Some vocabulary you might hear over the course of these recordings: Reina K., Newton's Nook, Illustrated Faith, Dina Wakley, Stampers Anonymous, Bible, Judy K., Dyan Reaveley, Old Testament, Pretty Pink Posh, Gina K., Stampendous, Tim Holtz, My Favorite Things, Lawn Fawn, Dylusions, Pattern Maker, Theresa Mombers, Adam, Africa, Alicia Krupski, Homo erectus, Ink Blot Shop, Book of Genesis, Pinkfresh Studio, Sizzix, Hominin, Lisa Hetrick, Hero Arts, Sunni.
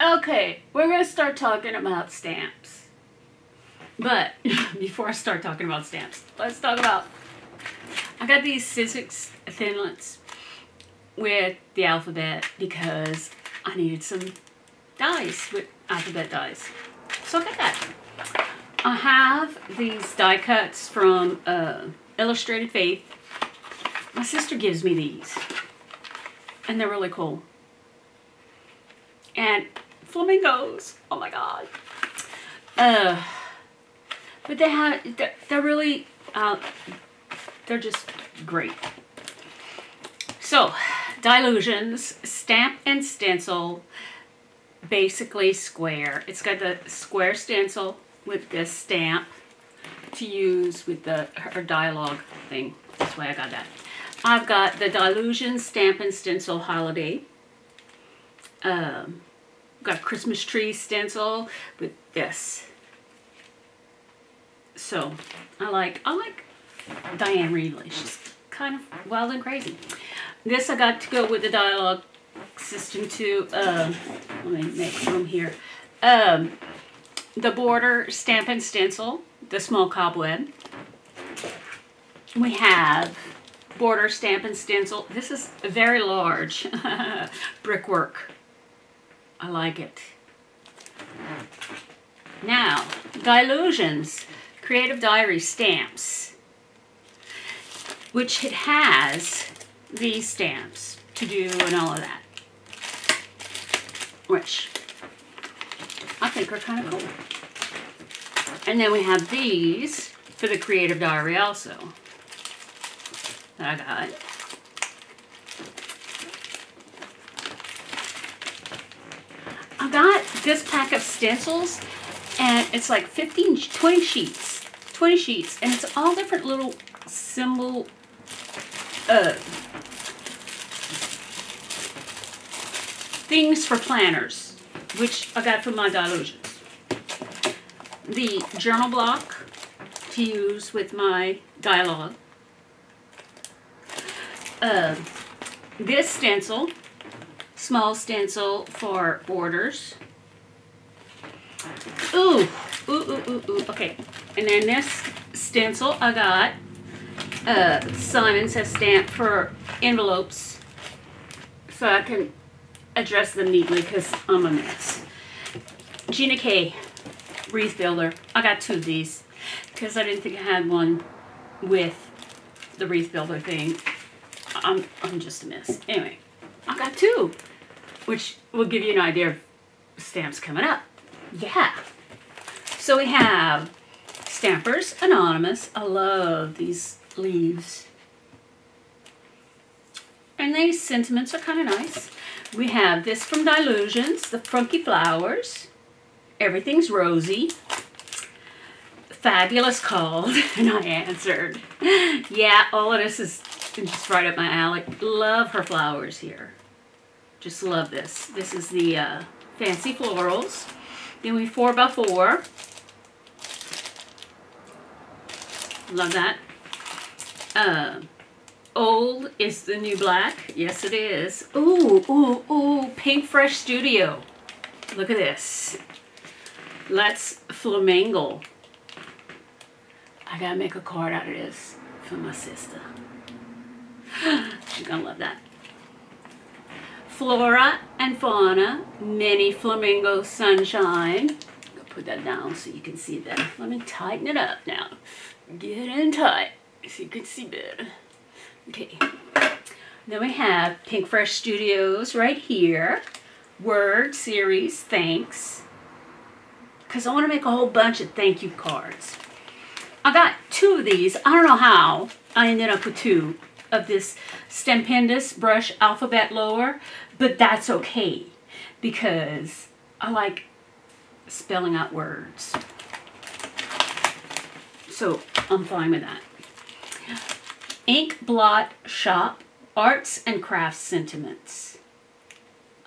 Okay, we're going to start talking about stamps. But before I start talking about stamps, let's talk about... I got these Sizzix thinlets with the alphabet because I needed some dies with alphabet dies. So I got that. I have these die cuts from Illustrated Faith. My sister gives me these. And they're really cool. And flamingos. Oh my god. But they have, they're really, they're just great. So, Dylusions, stamp and stencil, basically square. It's got the square stencil with the stamp to use with her dialogue thing. That's why I got that. I've got the Dylusions Stamp and Stencil Holiday. Got a Christmas tree stencil with this. So I like Dyan Reaveley. She's kind of wild and crazy. This I got to go with the dialogue system too. Let me make room here. The border stamp and stencil, the small cobweb. We have border stamp and stencil. This is very large brickwork. I like it. Now, Dylusions Creative Diary stamps, which it has these stamps to do and all of that, which I think are kind of cool. And then we have these for the Creative Diary also that I got. I got this pack of stencils, and it's like 20 sheets, and it's all different little symbol things for planners, which I got from my Dylusions. The journal block to use with my dialogue. This stencil, small stencil for borders. Ooh, okay. And then this stencil I got, Simon Says Stamp for envelopes, so I can address them neatly because I'm a mess. Gina K. wreath builder. I got two of these because I didn't think I had one with the wreath builder thing. I'm just a mess. Anyway, I got two, which will give you an idea of stamps coming up. Yeah. So we have Stampers Anonymous. I love these leaves. And these sentiments are kind of nice. We have this from Dylusions, the Funky Flowers. Everything's Rosy. Fabulous called, and I answered. Yeah, all of this is just right up my alley. Love her flowers here. Just love this. This is the Fancy Florals. Then we 4x4. Love that. Old is the new black. Yes, it is. Ooh. Pinkfresh Studio. Look at this. Let's flamingle. I gotta make a card out of this for my sister. She's gonna love that. Flora and Fauna, Mini Flamingo Sunshine. I'm gonna put that down so you can see that. Let me tighten it up now. Get in tight so you can see better. Okay. Then we have Pinkfresh Studios right here. Word series, thanks. Because I want to make a whole bunch of thank you cards. I got two of these. I don't know how I ended up with two of this Stampendous brush alphabet lower, but that's okay because I like spelling out words. So I'm fine with that. Ink Blot Shop, Arts and Crafts Sentiments.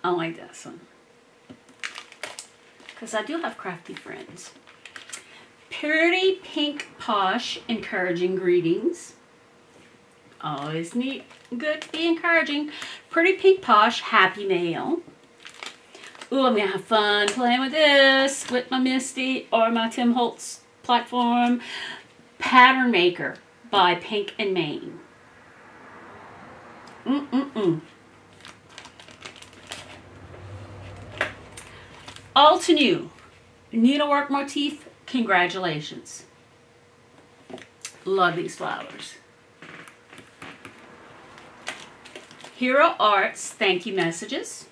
I like this one because I do have crafty friends. Pretty Pink Posh, Encouraging Greetings. Always neat, good to be encouraging. Pretty Pink Posh, Happy Mail. Ooh, I'm going to have fun playing with this with my Misty or my Tim Holtz platform. Pattern Maker by Pink and Main. All to new needlework motif. Congratulations. Love these flowers. Hero Arts, thank you messages.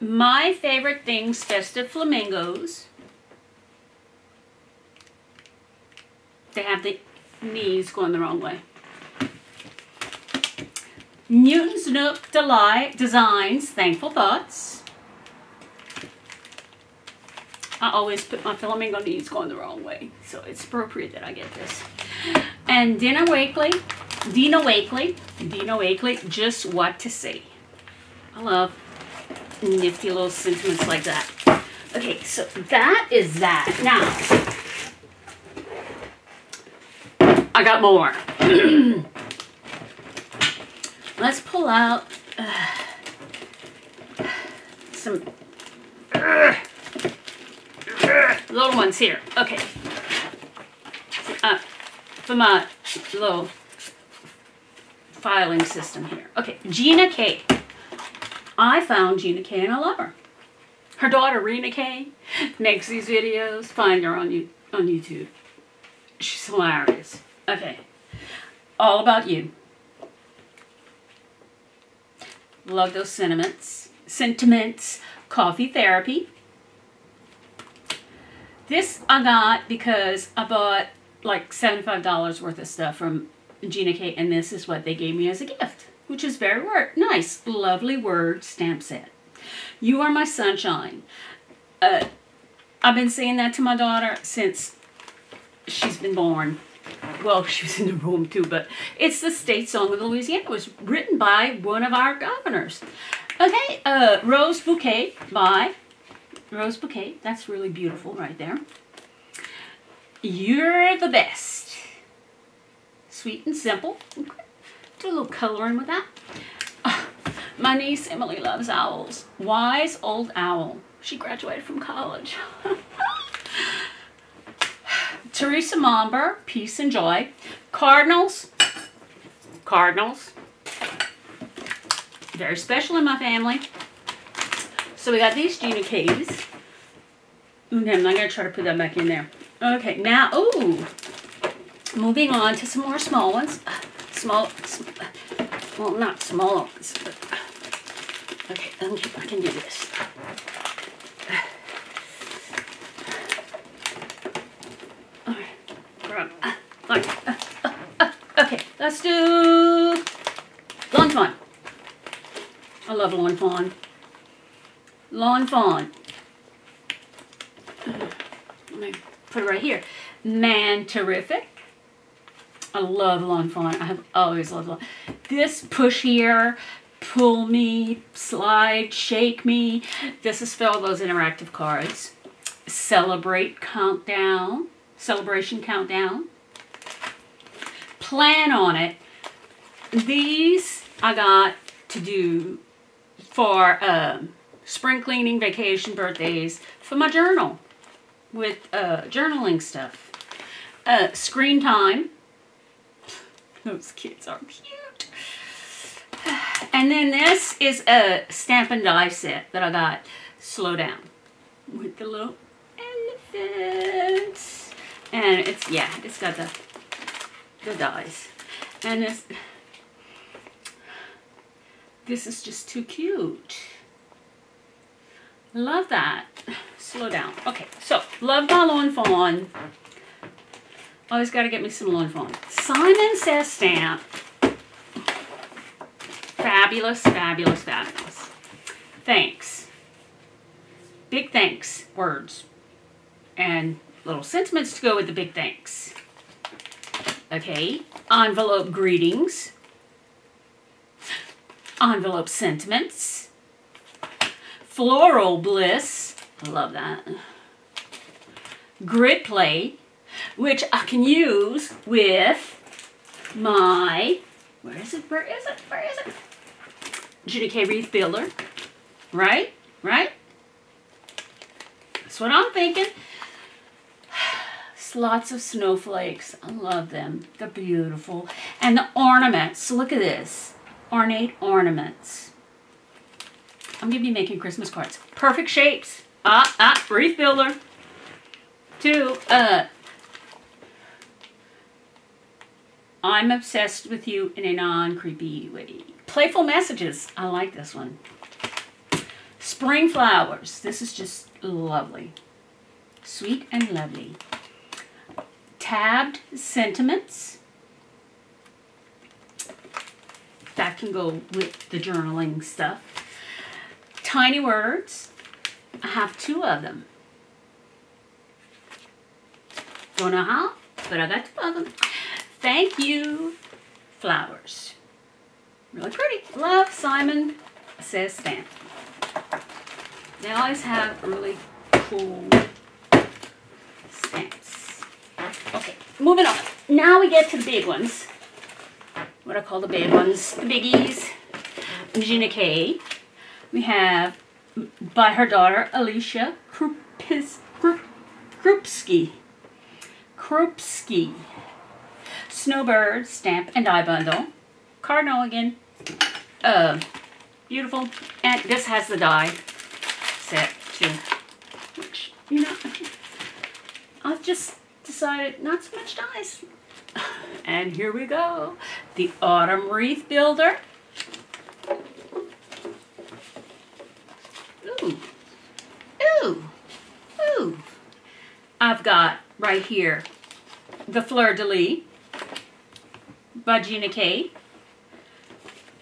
My Favorite Things, Festive Flamingos. They have the knees going the wrong way. Newton's Nook Delight Designs, Thankful Thoughts. I always put my flamingo knees going the wrong way, so it's appropriate that I get this. And Dina Wakley, Just What to See. I love nifty little sentiments like that. Okay, so that is that. Now, I got more. Let's pull out some little ones here. Okay. For my little filing system here. Okay, Gina K. I found Gina K. and I love her. Her daughter, Reina K., makes these videos. Find her on YouTube. She's hilarious. Okay. All About You. Love those sentiments. Coffee Therapy. This I got because I bought like $75 worth of stuff from Gina K. And this is what they gave me as a gift, which is very nice. Lovely Word stamp set. You Are My Sunshine. I've been saying that to my daughter since she's been born. Well, she was in the room too, but it's the state song of Louisiana. It was written by one of our governors. Okay, Rose Bouquet by... Rose Bouquet, that's really beautiful right there. You're the Best. Sweet and Simple. Okay. Do a little coloring with that. My niece Emily loves owls. Wise Old Owl. She graduated from college. Theresa Mombers, Peace and Joy. Cardinals. Very special in my family. So we got these Gina K.'s. Okay, I'm not going to try to put that back in there. Okay, now, ooh, moving on to some more small ones. Well, not small ones, but, okay, I can do this. All right, okay, let's do Lawn Fawn. I love Lawn Fawn. Lawn Fawn. Let me put it right here. Man Terrific. I love Lawn Fawn. I have always loved Lawn. This Push Here, Pull Me, Slide, Shake Me. This is for all those interactive cards. Celebrate Countdown. Celebration Countdown. Plan On It. These I got to do for... spring cleaning, vacation, birthdays, for my journal with journaling stuff. Screen Time. Those kids are cute. And then this is a Stampendous set that I got. Slow Down with the little elephants. And it's, yeah, it's got the dies. And this is just too cute. Love that. Slow Down. Okay, so love my Lawn Fawn. Always got to get me some Lawn Fawn. Simon Says Stamp. Fabulous. Thanks. Big thanks. Words. And little sentiments to go with the big thanks. Okay. Envelope Greetings. Envelope Sentiments. Floral Bliss, I love that. Grid Play, which I can use with my, where is it? Judy K. wreath builder, right? Right? That's what I'm thinking. Lots of snowflakes. I love them. They're beautiful. And the ornaments. Look at this. Ornate ornaments. I'm going to be making Christmas cards. Perfect shapes. Wreath builder. I'm obsessed with you in a non-creepy way. Playful messages. I like this one. Spring flowers. This is just lovely. Sweet and lovely. Tabbed sentiments. That can go with the journaling stuff. Tiny words. I have 2 of them. Don't know how, but I got 2 of them. Thank you. Flowers. Really pretty. Love, Simon Says Stamp. They always have really cool stamps. Okay, moving on. Now we get to the big ones. What I call the big ones, the biggies. Gina K. We have, by her daughter, Alicia Krupski. Snowbird, stamp, and die bundle. Cardinal again. Beautiful. And this has the die set, too. Which, you know, I've just decided not so much dies. And here we go. The Autumn Wreath Builder. Ooh. Ooh. Ooh. I've got right here the Fleur-de-Lis by Gina K.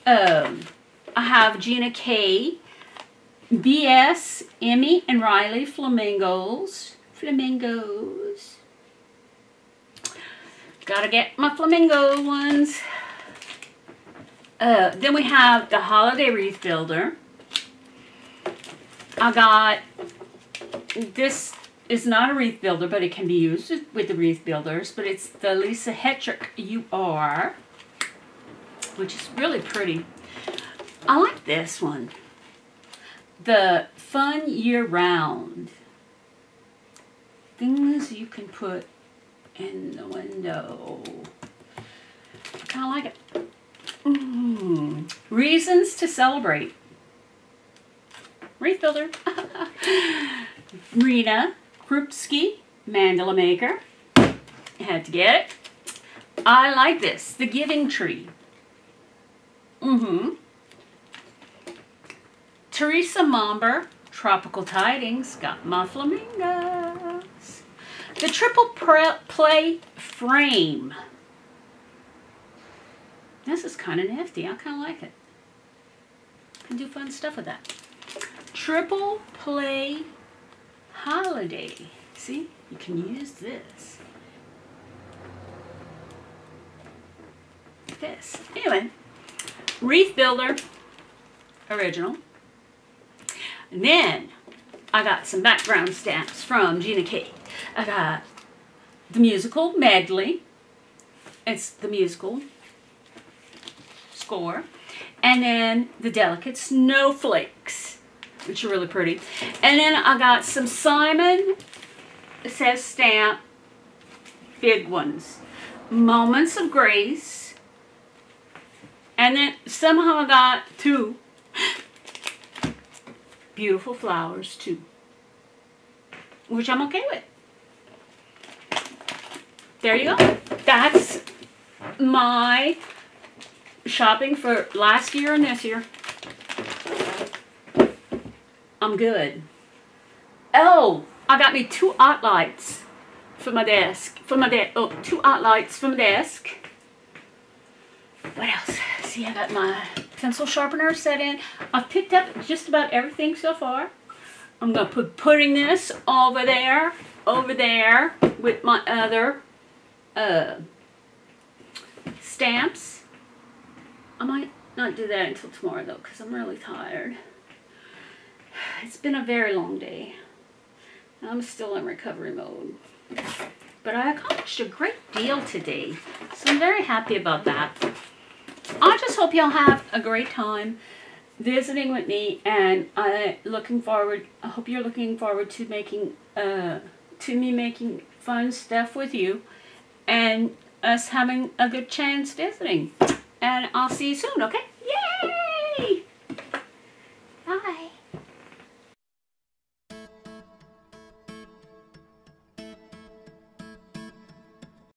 I have Gina K. B.S. Emmy and Riley Flamingos. Gotta get my flamingo ones. Then we have the Holiday Wreath Builder. I got, this is not a wreath builder, but it can be used with the wreath builders, but it's the Lisa Hetrick UR, which is really pretty. I like this one. The Fun Year Round. Things you can put in the window. I kind of like it. Reasons to celebrate. Wreath builder. Reina Krupski, mandala maker. Had to get it. I like this. The Giving Tree. Theresa Mombers, Tropical Tidings. Got my flamingos. The Triple Play Frame. This is kind of nifty. I kind of like it. I can do fun stuff with that. Triple Play Holiday. See? You can use this. Anyway. Wreath Builder. Original. And then I got some background stamps from Gina K. I got the musical medley. It's the musical score. And then the Delicate Snowflakes, which are really pretty. And then I got some Simon Says Stamp big ones. Moments of Grace. And then somehow I got 2 beautiful flowers too, which I'm okay with. There you go. That's my shopping for last year and this year. I'm good. Oh, I got me 2 outlights for my desk. 2 outlights for my desk. What else? See, I got my pencil sharpener set in. I've picked up just about everything so far. I'm going to put putting this over there with my other stamps. I might not do that until tomorrow though, because I'm really tired. It's been a very long day. I'm still in recovery mode. But I accomplished a great deal today, so I'm very happy about that. I just hope y'all have a great time. visiting with me, and I hope you're looking forward to making me making fun stuff with you and us having a good chance visiting. And I'll see you soon, okay?